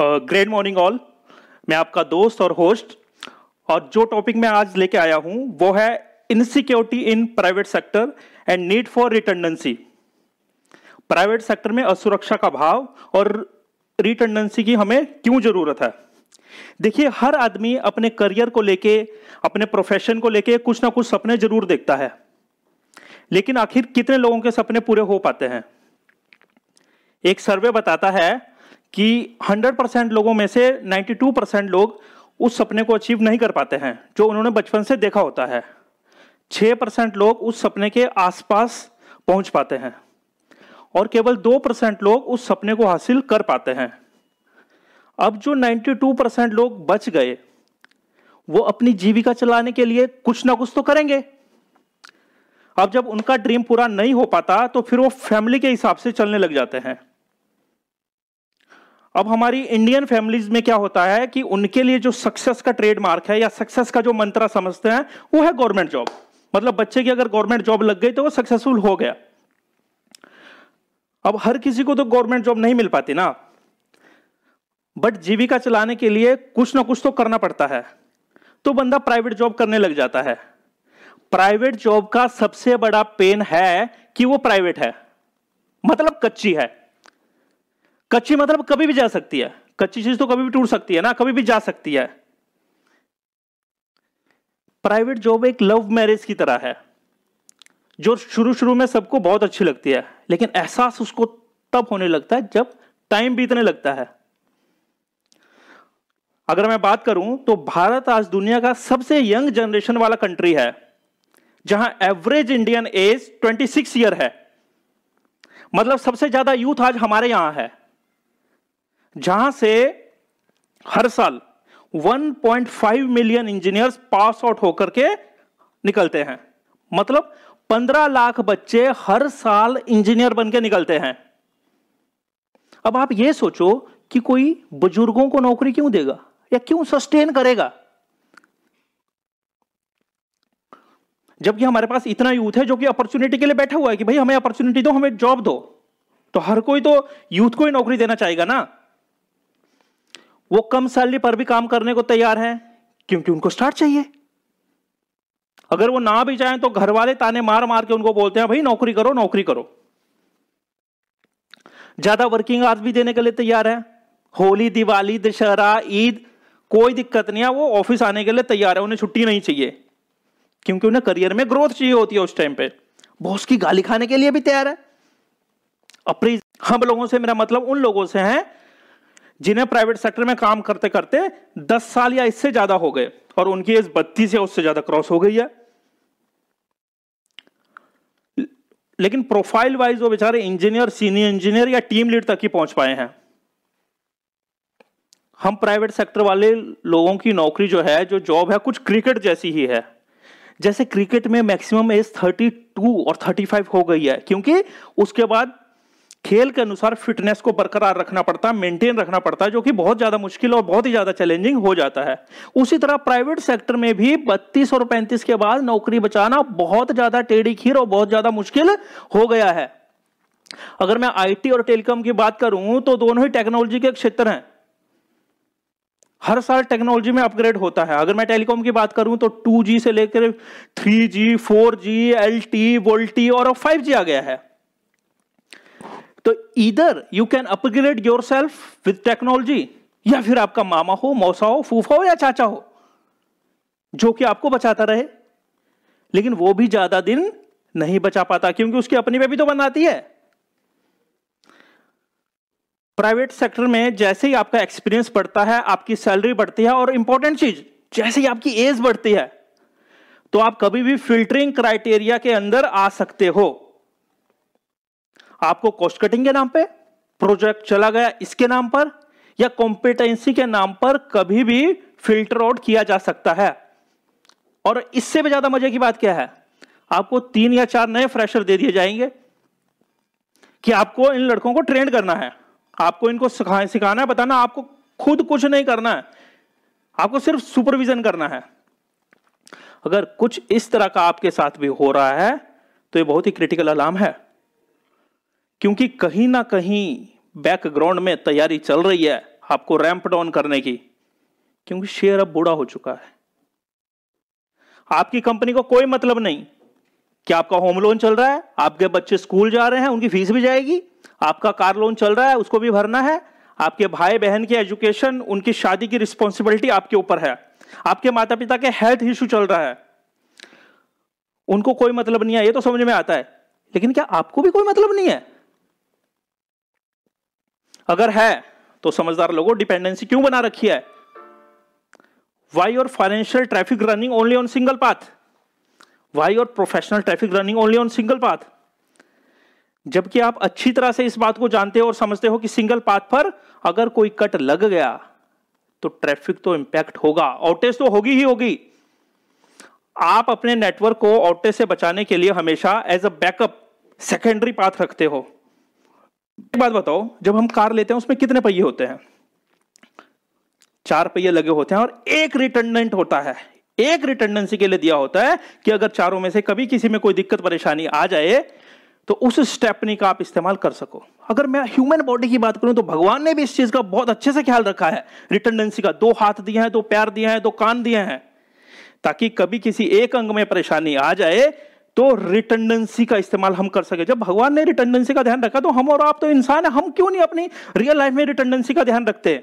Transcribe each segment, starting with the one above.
Great morning all, मैं आपका दोस्त और होस्ट, और जो टॉपिक मैं आज लेके आया हूँ वो है insecurity in private sector and need for redundancy. Private sector में असुरक्षा का भाव और रिटर्नेंसी की हमें क्यों जरूरत है। देखिए, हर आदमी अपने करियर को लेके, अपने प्रोफेशन को लेके कुछ ना कुछ सपने जरूर देखता है, लेकिन आखिर कितने लोगों के सपने पूरे हो पाते हैं। एक सर्वे बताता है कि 100% लोगों में से 92% लोग उस सपने को अचीव नहीं कर पाते हैं जो उन्होंने बचपन से देखा होता है। 6% लोग उस सपने के आसपास पहुंच पाते हैं और केवल 2% लोग उस सपने को हासिल कर पाते हैं। अब जो 92% लोग बच गए, वो अपनी जीविका चलाने के लिए कुछ ना कुछ तो करेंगे। अब जब उनका ड्रीम पूरा नहीं हो पाता तो फिर वो फैमिली के हिसाब से चलने लग जाते हैं। अब हमारी इंडियन फैमिलीज में क्या होता है कि उनके लिए जो सक्सेस का ट्रेडमार्क है या सक्सेस का जो मंत्रा समझते हैं वो है गवर्नमेंट जॉब। मतलब बच्चे की अगर गवर्नमेंट जॉब लग गई तो वो सक्सेसफुल हो गया। अब हर किसी को तो गवर्नमेंट जॉब नहीं मिल पाती ना, बट जीविका चलाने के लिए कुछ ना कुछ तो करना पड़ता है, तो बंदा प्राइवेट जॉब करने लग जाता है। प्राइवेट जॉब का सबसे बड़ा पेन है कि वो प्राइवेट है, मतलब कच्ची है। कच्ची मतलब कभी भी जा सकती है, कच्ची चीज तो कभी भी टूट सकती है ना, कभी भी जा सकती है। प्राइवेट जॉब एक लव मैरिज की तरह है जो शुरू में सबको बहुत अच्छी लगती है, लेकिन एहसास उसको तब होने लगता है जब टाइम बीतने लगता है। अगर मैं बात करूं तो भारत आज दुनिया का सबसे यंग जनरेशन वाला कंट्री है, जहां एवरेज इंडियन एज 26 ईयर है। मतलब सबसे ज्यादा यूथ आज हमारे यहां है, जहां से हर साल 1.5 मिलियन इंजीनियर्स पास आउट होकर के निकलते हैं। मतलब 15 लाख बच्चे हर साल इंजीनियर बनके निकलते हैं। अब आप ये सोचो कि कोई बुजुर्गों को नौकरी क्यों देगा या क्यों सस्टेन करेगा, जबकि हमारे पास इतना यूथ है जो कि अपॉर्चुनिटी के लिए बैठा हुआ है कि भाई हमें अपॉर्चुनिटी दो, हमें जॉब दो। तो हर कोई तो यूथ को ही नौकरी देना चाहेगा ना। वो कम सैलरी पर भी काम करने को तैयार हैं क्योंकि उनको स्टार्ट चाहिए। अगर वो ना भी चाहें तो घर वाले ताने मार मार के उनको बोलते हैं भाई नौकरी करो नौकरी करो। ज्यादा वर्किंग आवर्स भी देने के लिए तैयार है। होली, दिवाली, दशहरा, ईद कोई दिक्कत नहीं है, वो ऑफिस आने के लिए तैयार है। उन्हें छुट्टी नहीं चाहिए क्योंकि उन्हें करियर में ग्रोथ चाहिए होती है। उस टाइम पे बॉस की गाली खाने के लिए भी तैयार है। अप्रेज हम लोगों से, मेरा मतलब उन लोगों से है जिन्हें प्राइवेट सेक्टर में काम करते करते 10 साल या इससे ज्यादा हो गए और उनकी एज 32 या उससे ज्यादा क्रॉस हो गई है, लेकिन प्रोफाइल वाइज वो बेचारे इंजीनियर, सीनियर इंजीनियर या टीम लीड तक ही पहुंच पाए हैं। हम प्राइवेट सेक्टर वाले लोगों की नौकरी जो है, जो जॉब है, कुछ क्रिकेट जैसी ही है। जैसे क्रिकेट में मैक्सिमम एज 32 और 35 हो गई है, क्योंकि उसके बाद खेल के अनुसार फिटनेस को बरकरार रखना पड़ता है, मेंटेन रखना पड़ता है, जो कि बहुत ज्यादा मुश्किल और बहुत ही ज्यादा चैलेंजिंग हो जाता है। उसी तरह प्राइवेट सेक्टर में भी 32 और 35 के बाद नौकरी बचाना बहुत ज्यादा टेढ़ी खीर और बहुत ज्यादा मुश्किल हो गया है। अगर मैं आईटी और टेलीकॉम की बात करूं तो दोनों ही टेक्नोलॉजी के क्षेत्र हैं। हर साल टेक्नोलॉजी में अपग्रेड होता है। अगर मैं टेलीकॉम की बात करूं तो 2G से लेकर 3G, 4G, LTE, VoLTE और अब 5G आ गया है। तो इधर you can upgrade yourself with technology, या फिर आपका मामा हो, मौसा हो, फूफा हो या चाचा हो जो कि आपको बचाता रहे, लेकिन वो भी ज्यादा दिन नहीं बचा पाता क्योंकि उसकी अपनी बेबी तो बनाती है। प्राइवेट सेक्टर में जैसे ही आपका एक्सपीरियंस बढ़ता है, आपकी सैलरी बढ़ती है और इंपॉर्टेंट चीज जैसे ही आपकी एज बढ़ती है तो आप कभी भी फिल्टरिंग क्राइटेरिया के अंदर आ सकते हो। आपको कॉस्ट कटिंग के नाम पे, प्रोजेक्ट चला गया इसके नाम पर या कॉम्पिटेंसी के नाम पर कभी भी फिल्टर आउट किया जा सकता है। और इससे भी ज्यादा मजे की बात क्या है, आपको 3 या 4 नए फ्रेशर दे दिए जाएंगे कि आपको इन लड़कों को ट्रेन करना है, आपको इनको सिखाना है, बताना, आपको खुद कुछ नहीं करना है, आपको सिर्फ सुपरविजन करना है। अगर कुछ इस तरह का आपके साथ भी हो रहा है तो ये बहुत ही क्रिटिकल अलार्म है, क्योंकि कहीं ना कहीं बैकग्राउंड में तैयारी चल रही है। आपको रैंप डाउन करने की, क्योंकि शेयर अब बूढ़ा हो चुका है। आपकी कंपनी को कोई मतलब नहीं कि आपका होम लोन चल रहा है, आपके बच्चे स्कूल जा रहे हैं, उनकी फीस भी जाएगी, आपका कार लोन चल रहा है, उसको भी भरना है, आपके भाई बहन की एजुकेशन, उनकी शादी की रिस्पॉन्सिबिलिटी आपके ऊपर है, आपके माता पिता के हेल्थ इश्यू चल रहा है, उनको कोई मतलब नहीं है, ये तो समझ में आता है, लेकिन क्या आपको भी कोई मतलब नहीं है? अगर है तो समझदार लोगों, डिपेंडेंसी क्यों बना रखी है? Why your financial traffic running only on single path, why your professional traffic running only on single path, जबकि आप अच्छी तरह से इस बात को जानते हो और समझते हो कि सिंगल पाथ पर अगर कोई कट लग गया तो ट्रैफिक तो इंपैक्ट होगा, आउटेज तो होगी ही होगी। आप अपने नेटवर्क को आउटेज से बचाने के लिए हमेशा as a backup secondary path रखते हो। एक बात बताओ, जब हम कार लेते हैं उसमें कितने पहिए होते हैं? 4 पहिए लगे होते हैं और एक रिटर्डेंट होता है। एक रिटर्डेंसी के लिए दिया होता है कि अगर चारों में से कभी किसी में कोई दिक्कत परेशानी आ जाए तो उस स्टेपनी का आप इस्तेमाल कर सको। अगर मैं ह्यूमन बॉडी की बात करूं तो भगवान ने भी इस चीज का बहुत अच्छे से ख्याल रखा है, रिटर्डेंसी का। 2 हाथ दिए हैं, 2 पैर दिए हैं, 2 कान दिए हैं, ताकि कभी किसी एक अंग में परेशानी आ जाए तो रिटर्डेंसी का इस्तेमाल हम कर सके। जब भगवान ने रिटर्डेंसी का ध्यान रखा तो हम और आप तो इंसान है, हम क्यों नहीं अपनी रियल लाइफ में रिटर्डेंसी का ध्यान रखते?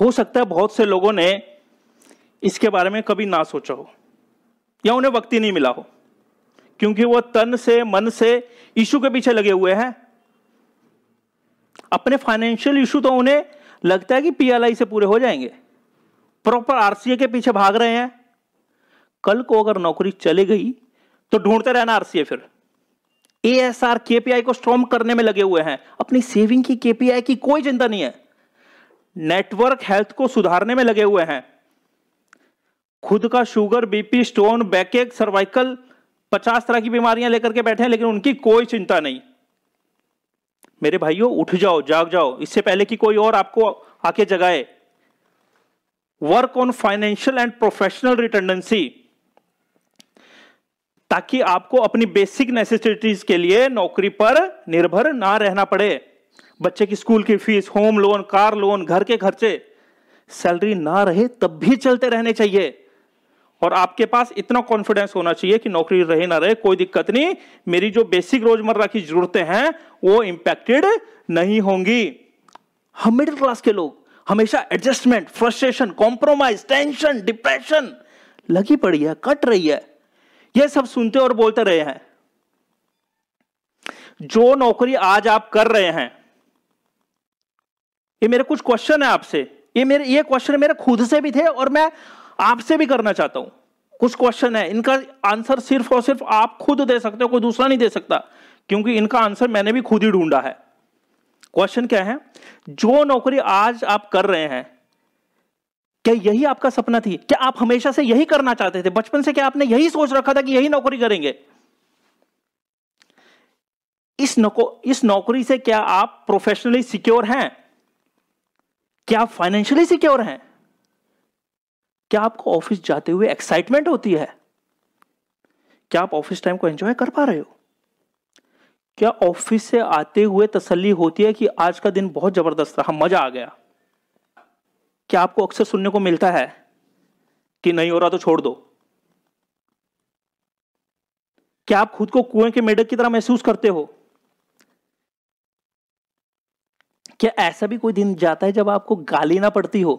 हो सकता है बहुत से लोगों ने इसके बारे में कभी ना सोचा हो या उन्हें वक्त ही नहीं मिला हो, क्योंकि वो तन से मन से इशू के पीछे लगे हुए हैं। अपने फाइनेंशियल इशू तो उन्हें लगता है कि पीएलआई से पूरे हो जाएंगे, प्रॉपर आरसीए के पीछे भाग रहे हैं। कल को अगर नौकरी चली गई तो ढूंढते रहना आरसीए, फिर एएसआर केपीआई को स्ट्रॉन्ग करने में लगे हुए हैं। अपनी सेविंग की केपीआई की कोई चिंता नहीं है, नेटवर्क हेल्थ को सुधारने में लगे हुए हैं। खुद का sugar, BP, stone, backache, cervical, 50 तरह की बीमारियां लेकर के बैठे हैं, लेकिन उनकी कोई चिंता नहीं। मेरे भाइयों, उठ जाओ, जाग जाओ, इससे पहले कि कोई और आपको आके जगाए। Work on financial and professional redundancy, ताकि आपको अपनी बेसिक नेसेसिटीज के लिए नौकरी पर निर्भर ना रहना पड़े। बच्चे की स्कूल की fees, home loan, car loan, घर के खर्चे, सैलरी ना रहे तब भी चलते रहने चाहिए। और आपके पास इतना कॉन्फिडेंस होना चाहिए कि नौकरी रहे ना रहे कोई दिक्कत नहीं, मेरी जो बेसिक रोजमर्रा की जरूरतें हैं वो इंपैक्टेड नहीं होंगी। हम मिडिल क्लास के लोग हमेशा adjustment, frustration, compromise, tension, depression लगी पड़ी है, कट रही है, यह सब सुनते और बोलते रहे हैं। जो नौकरी आज आप कर रहे हैं, ये मेरे कुछ क्वेश्चन है आपसे, ये क्वेश्चन मेरे खुद से भी थे और मैं आपसे भी करना चाहता हूं। कुछ क्वेश्चन है, इनका आंसर सिर्फ और सिर्फ आप खुद दे सकते हो, कोई दूसरा नहीं दे सकता, क्योंकि इनका आंसर मैंने भी खुद ही ढूंढा है। क्वेश्चन क्या है? जो नौकरी आज आप कर रहे हैं, क्या यही आपका सपना थी? क्या आप हमेशा से यही करना चाहते थे? बचपन से क्या आपने यही सोच रखा था कि यही नौकरी करेंगे? इस नौकरी से क्या आप प्रोफेशनली सिक्योर हैं? क्या आप फाइनेंशियली सिक्योर हैं? क्या आपको ऑफिस जाते हुए एक्साइटमेंट होती है? क्या आप ऑफिस टाइम को एंजॉय कर पा रहे हो? क्या ऑफिस से आते हुए तसल्ली होती है कि आज का दिन बहुत जबरदस्त रहा, मजा आ गया? क्या आपको अक्सर सुनने को मिलता है कि नहीं हो रहा तो छोड़ दो? क्या आप खुद को कुएं के मेढक की तरह महसूस करते हो? क्या ऐसा भी कोई दिन जाता है जब आपको गाली ना पड़ती हो?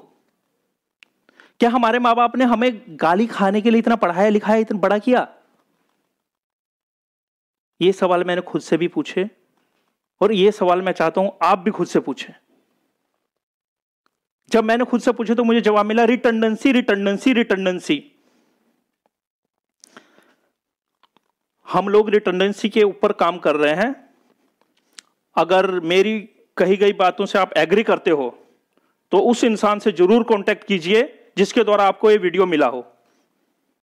क्या हमारे माँ बाप ने हमें गाली खाने के लिए इतना पढ़ाया लिखाया, इतना बड़ा किया? ये सवाल मैंने खुद से भी पूछे और ये सवाल मैं चाहता हूं आप भी खुद से पूछें। जब मैंने खुद से पूछे तो मुझे जवाब मिला रिटर्डेंसी, रिटर्डेंसी, रिटर्डेंसी। हम लोग रिटर्डेंसी के ऊपर काम कर रहे हैं। अगर मेरी कही गई बातों से आप एग्री करते हो तो उस इंसान से जरूर कांटेक्ट कीजिए जिसके द्वारा आपको ये वीडियो मिला हो।